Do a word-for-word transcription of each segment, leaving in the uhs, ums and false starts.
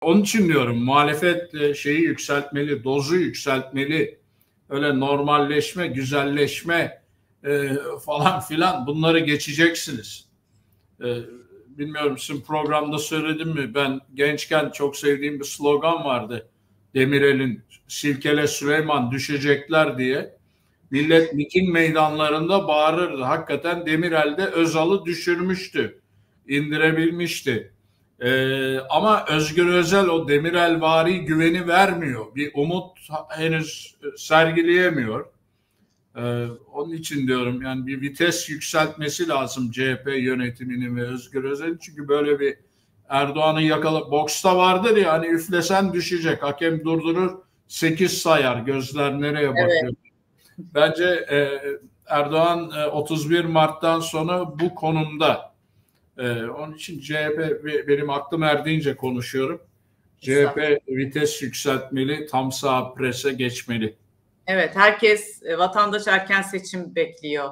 Onun için diyorum muhalefet şeyi yükseltmeli, dozu yükseltmeli. Öyle normalleşme, güzelleşme e, falan filan bunları geçeceksiniz. E, bilmiyorum sizin programda söyledim mi? Ben gençken çok sevdiğim bir slogan vardı. Demirel'in "Silkele Süleyman, düşecekler" diye. Millet miting meydanlarında bağırırdı. Hakikaten Demirel de Özal'ı düşürmüştü, indirebilmişti. Ee, ama Özgür Özel o Demirelvari güveni vermiyor. Bir umut henüz sergileyemiyor. Ee, onun için diyorum yani bir vites yükseltmesi lazım C H P yönetiminin ve Özgür Özel'in. Çünkü böyle bir Erdoğan'ın yakala boksta vardır ya, hani üflesen düşecek. Hakem durdurur, sekiz sayar. Gözler nereye bakıyor? Evet. Bence e, Erdoğan e, otuz bir Mart'tan sonra bu konumda. Ee, onun için C H P, benim aklım erdiğince konuşuyorum. C H P vites yükseltmeli, tam sağ prese geçmeli. Evet, herkes, vatandaş erken seçim bekliyor.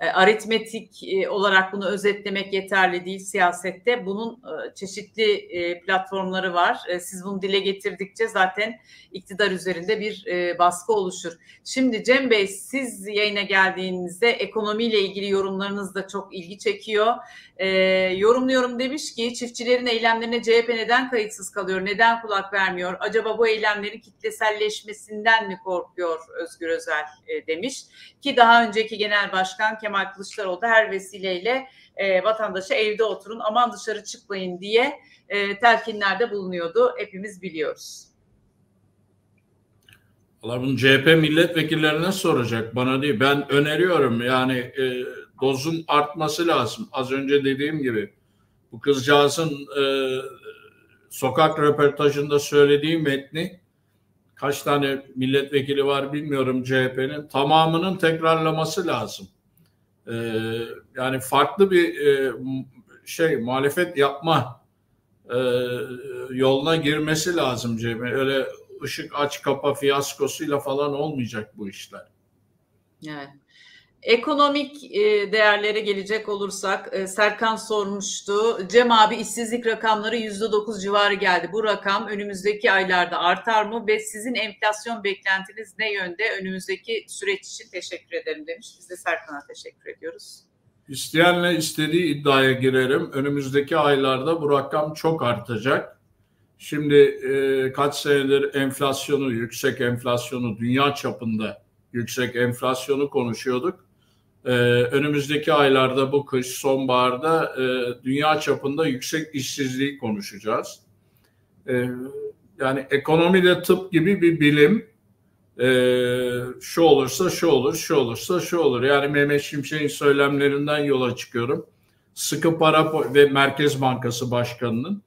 E, aritmetik e, olarak bunu özetlemek yeterli değil siyasette. Bunun e, çeşitli e, platformları var. E, siz bunu dile getirdikçe zaten iktidar üzerinde bir e, baskı oluşur. Şimdi Cem Bey, siz yayına geldiğinizde ekonomiyle ilgili yorumlarınız da çok ilgi çekiyor. E, yorumluyorum demiş ki, çiftçilerin eylemlerine C H P neden kayıtsız kalıyor, neden kulak vermiyor? Acaba bu eylemlerin kitleselleşmesinden mi korkuyor Özgür Özel e, demiş. Ki daha önceki Genel Başkan Kemal Kemal Kılıçdaroğlu da her vesileyle e, vatandaşa evde oturun, aman dışarı çıkmayın diye e, telkinlerde bulunuyordu. Hepimiz biliyoruz. Vallahi bunu C H P milletvekillerine soracak, bana değil. Ben öneriyorum yani e, dozun artması lazım. Az önce dediğim gibi bu kızcağızın e, sokak röportajında söylediği metni, kaç tane milletvekili var bilmiyorum C H P'nin, tamamının tekrarlaması lazım. Ee, yani farklı bir e, şey muhalefet yapma e, yoluna girmesi lazım C H P. Öyle ışık aç kapa fiyaskosuyla falan olmayacak bu işler. Evet. Ekonomik e, değerlere gelecek olursak e, Serkan sormuştu. Cem abi, işsizlik rakamları yüzde dokuz civarı geldi. Bu rakam önümüzdeki aylarda artar mı ve sizin enflasyon beklentiniz ne yönde önümüzdeki süreç için? Teşekkür ederim demiş. Biz de Serkan'a teşekkür ediyoruz. İsteyenle istediği iddiaya girerim. Önümüzdeki aylarda bu rakam çok artacak. Şimdi e, kaç senedir enflasyonu, yüksek enflasyonu, dünya çapında yüksek enflasyonu konuşuyorduk. Ee, önümüzdeki aylarda, bu kış, sonbaharda e, dünya çapında yüksek işsizliği konuşacağız. Ee, yani ekonomi de tıp gibi bir bilim. Ee, şu olursa şu olur, şu olursa şu olur. Yani Mehmet Şimşek'in söylemlerinden yola çıkıyorum. Sıkı para ve Merkez Bankası Başkanı'nın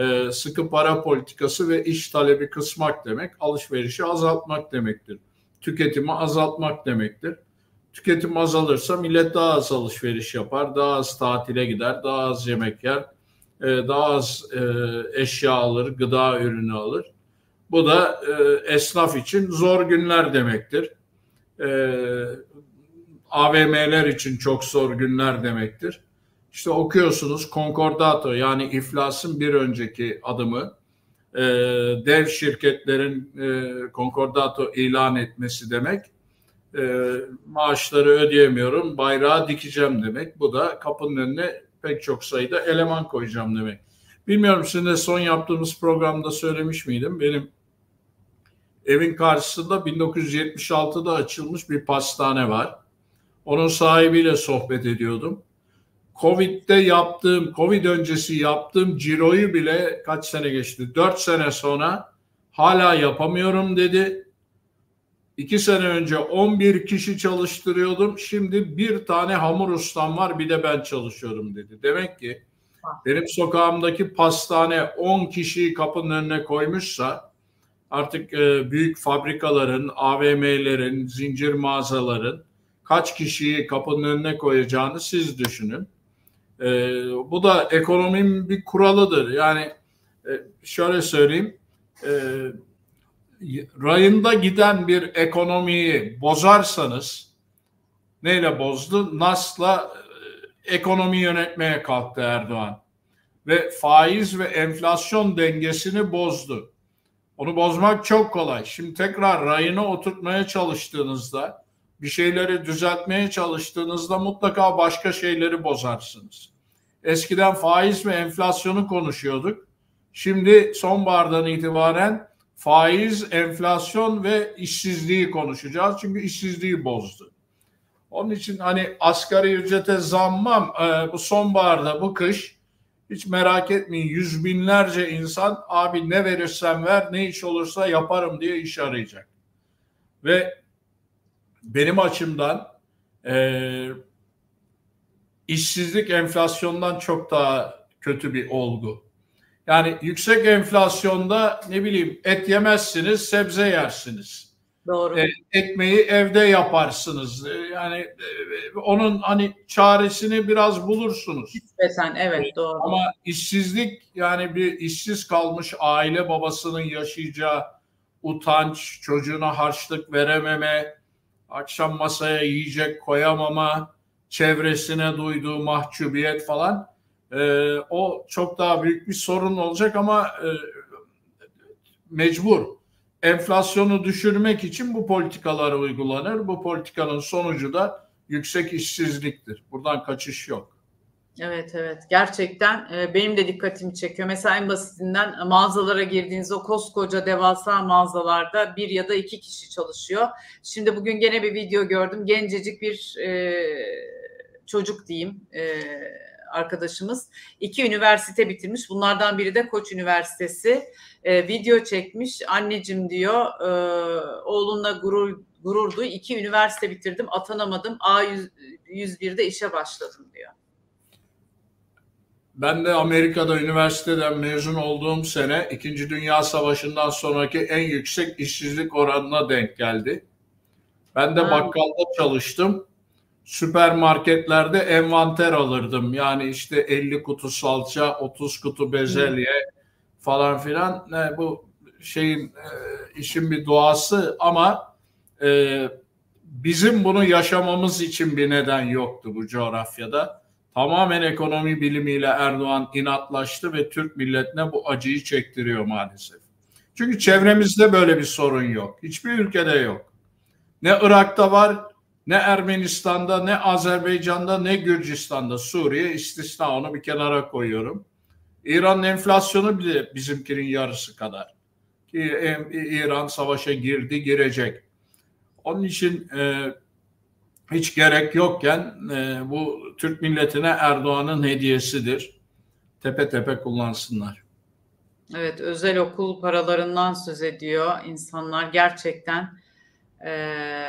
e, sıkı para politikası ve iş talebi kısmak demek, alışverişi azaltmak demektir. Tüketimi azaltmak demektir. Tüketim azalırsa millet daha az alışveriş yapar, daha az tatile gider, daha az yemek yer, daha az eşya alır, gıda ürünü alır. Bu da esnaf için zor günler demektir. A V M'ler için çok zor günler demektir. İşte okuyorsunuz konkordato, yani iflasın bir önceki adımı. E, dev şirketlerin e, konkordato ilan etmesi demek, e, maaşları ödeyemiyorum, bayrağı dikeceğim demek. Bu da kapının önüne pek çok sayıda eleman koyacağım demek. Bilmiyorum, sizinle son yaptığımız programda söylemiş miydim? Benim evin karşısında bin dokuz yüz yetmiş altıda açılmış bir pastane var. Onun sahibiyle sohbet ediyordum. Covid'de yaptığım, Covid öncesi yaptığım ciroyu bile kaç sene geçti? Dört sene sonra hala yapamıyorum dedi. İki sene önce on bir kişi çalıştırıyordum. Şimdi bir tane hamur ustam var, bir de ben çalışıyorum dedi. Demek ki benim sokağımdaki pastane on kişiyi kapının önüne koymuşsa, artık büyük fabrikaların, A V M'lerin, zincir mağazaların kaç kişiyi kapının önüne koyacağını siz düşünün. Ee, bu da ekonominin bir kuralıdır. Yani e, şöyle söyleyeyim, e, rayında giden bir ekonomiyi bozarsanız, neyle bozdu? N A S'la e, ekonomi yönetmeye kalktı Erdoğan. ve faiz ve enflasyon dengesini bozdu. Onu bozmak çok kolay. Şimdi tekrar rayına oturtmaya çalıştığınızda, bir şeyleri düzeltmeye çalıştığınızda mutlaka başka şeyleri bozarsınız. Eskiden faiz ve enflasyonu konuşuyorduk. Şimdi sonbahardan itibaren faiz, enflasyon ve işsizliği konuşacağız. Çünkü işsizliği bozdu. Onun için hani asgari ücrete zammam e, bu sonbaharda, bu kış hiç merak etmeyin, yüz binlerce insan abi ne verirsen ver, ne iş olursa yaparım diye iş arayacak. Ve benim açımdan e, işsizlik enflasyondan çok daha kötü bir olgu. Yani yüksek enflasyonda ne bileyim et yemezsiniz, sebze yersiniz. Doğru. E, ekmeği evde yaparsınız. E, yani e, onun hani çaresini biraz bulursunuz. Nispeten evet, doğru. E, ama işsizlik, yani bir işsiz kalmış aile babasının yaşayacağı utanç, çocuğuna harçlık verememe, akşam masaya yiyecek koyamama, çevresine duyduğu mahcubiyet falan, e, o çok daha büyük bir sorun olacak ama e, mecbur. Enflasyonu düşürmek için bu politikalar uygulanır. Bu politikanın sonucu da yüksek işsizliktir. Buradan kaçış yok. Evet evet, gerçekten benim de dikkatimi çekiyor. Mesela en basitinden mağazalara girdiğiniz o koskoca devasa mağazalarda bir ya da iki kişi çalışıyor. Şimdi bugün gene bir video gördüm. Gencecik bir e, çocuk diyeyim e, arkadaşımız. İki üniversite bitirmiş. Bunlardan biri de Koç Üniversitesi. E, video çekmiş. Anneciğim diyor, e, oğlunla gurur gurur duy. İki üniversite bitirdim, atanamadım. A yüz bir'de işe başladım diyor. Ben de Amerika'da üniversiteden mezun olduğum sene İkinci Dünya Savaşı'ndan sonraki en yüksek işsizlik oranına denk geldi. Ben de ha. bakkalda çalıştım. Süpermarketlerde envanter alırdım. Yani işte elli kutu salça, otuz kutu bezelye Hı. falan filan. Yani bu şeyin, işin bir doğası ama e, bizim bunu yaşamamız için bir neden yoktu bu coğrafyada. Tamamen ekonomi bilimiyle Erdoğan inatlaştı ve Türk milletine bu acıyı çektiriyor maalesef. Çünkü çevremizde böyle bir sorun yok. Hiçbir ülkede yok. Ne Irak'ta var, ne Ermenistan'da, ne Azerbaycan'da, ne Gürcistan'da. Suriye istisna, onu bir kenara koyuyorum. İran'ın enflasyonu bile bizimkinin yarısı kadar. Ki İran savaşa girdi, girecek. Onun için E, hiç gerek yokken e, bu Türk milletine Erdoğan'ın hediyesidir. Tepe tepe kullansınlar. Evet, özel okul paralarından söz ediyor insanlar. Gerçekten e,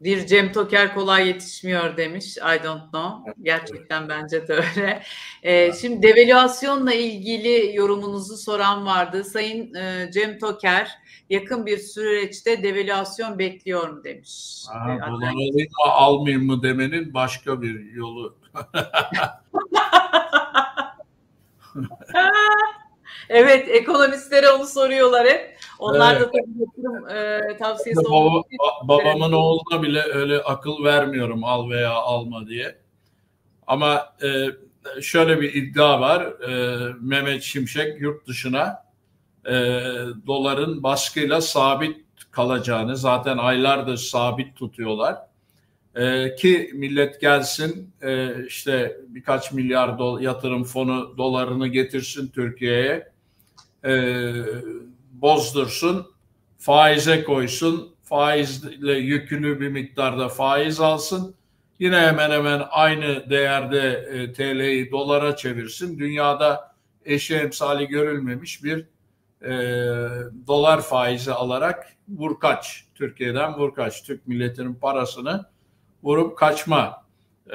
bir Cem Toker kolay yetişmiyor demiş. I don't know. Gerçekten bence de öyle. E, şimdi devalüasyonla ilgili yorumunuzu soran vardı. Sayın e, Cem Toker, yakın bir süreçte devalüasyon bekliyor mu demiş. Aha, dolar alayım mı almayayım mı demenin başka bir yolu. Evet, ekonomistlere onu soruyorlar hep. Onlar evet. da tabii e, tavsiyesi Baba, babamın evet. oğluna bile öyle akıl vermiyorum al veya alma diye. Ama e, şöyle bir iddia var. E, Mehmet Şimşek yurt dışına e, doların baskıyla sabit kalacağını, zaten aylardır sabit tutuyorlar. E, ki millet gelsin e, işte birkaç milyar do, yatırım fonu dolarını getirsin Türkiye'ye. E, bozdursun, faize koysun, faizle yükünü bir miktarda faiz alsın, yine hemen hemen aynı değerde e, T L'yi dolara çevirsin, dünyada eşi emsali görülmemiş bir e, dolar faizi alarak vurkaç, Türkiye'den vurkaç, Türk milletinin parasını vurup kaçma.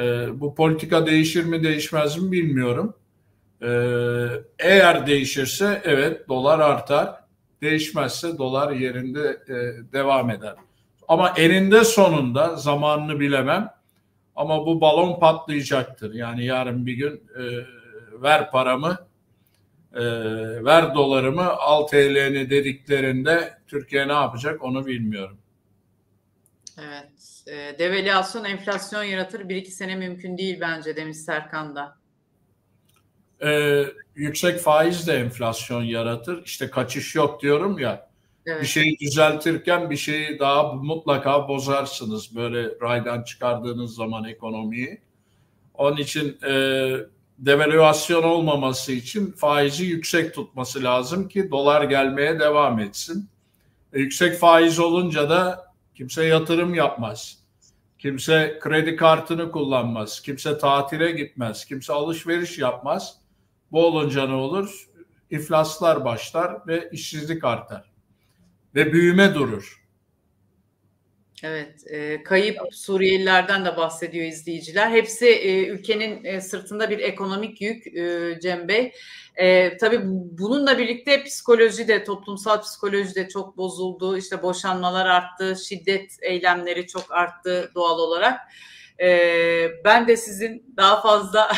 E, bu politika değişir mi değişmez mi bilmiyorum. E, eğer değişirse evet dolar artar. Değişmezse dolar yerinde e, devam eder. Ama eninde sonunda zamanını bilemem. Ama bu balon patlayacaktır. Yani yarın bir gün e, ver paramı, e, ver dolarımı, al T L'ni dediklerinde Türkiye ne yapacak onu bilmiyorum. Evet. E, devalüasyon enflasyon yaratır. Bir iki sene mümkün değil bence demiş Serkan da. e, yüksek faiz de enflasyon yaratır. İşte kaçış yok diyorum ya. Evet. Bir şeyi düzeltirken bir şeyi daha mutlaka bozarsınız. Böyle raydan çıkardığınız zaman ekonomiyi. Onun için e, devalüasyon olmaması için faizi yüksek tutması lazım ki dolar gelmeye devam etsin. E, yüksek faiz olunca da kimse yatırım yapmaz. Kimse kredi kartını kullanmaz. Kimse tatile gitmez. Kimse alışveriş yapmaz. Bu olunca ne olur? İflaslar başlar ve işsizlik artar. Ve büyüme durur. Evet. E, kayıp Suriyelilerden de bahsediyor izleyiciler. Hepsi e, ülkenin e, sırtında bir ekonomik yük e, Cem Bey. E, tabii bununla birlikte psikoloji de, toplumsal psikoloji de çok bozuldu. İşte boşanmalar arttı, şiddet eylemleri çok arttı doğal olarak. E, ben de sizin daha fazla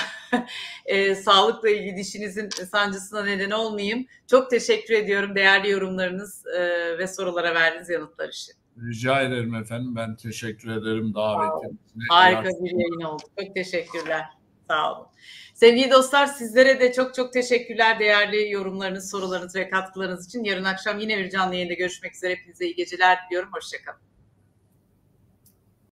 e, sağlıkla ilgili işinizin sancısına neden olmayayım. Çok teşekkür ediyorum değerli yorumlarınız e, ve sorulara verdiğiniz yanıtlar için. Rica ederim efendim. Ben teşekkür ederim davetiniz. Harika bir yayın oldu. Çok teşekkürler. Sağ olun. Sevgili dostlar, sizlere de çok çok teşekkürler değerli yorumlarınız, sorularınız ve katkılarınız için. Yarın akşam yine bir canlı yayında görüşmek üzere. Hepinize iyi geceler diliyorum. Hoşça kalın.